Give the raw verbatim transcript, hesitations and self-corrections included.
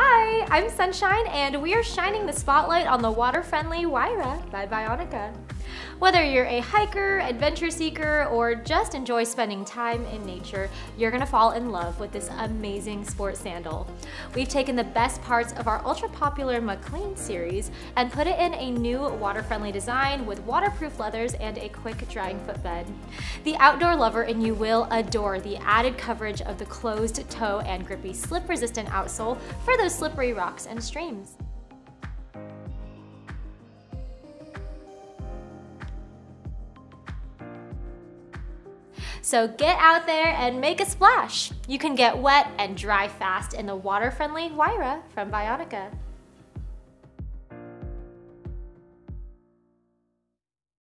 Hi, I'm Sunshine, and we are shining the spotlight on the water-friendly Wira by Bionica. Whether you're a hiker, adventure seeker, or just enjoy spending time in nature, you're gonna fall in love with this amazing sport sandal. We've taken the best parts of our ultra-popular McLean series and put it in a new water-friendly design with waterproof leathers and a quick drying footbed. The outdoor lover in you will adore the added coverage of the closed toe and grippy slip-resistant outsole for those slippery rocks and streams. So get out there and make a splash! You can get wet and dry fast in the water-friendly Wira from Bionica.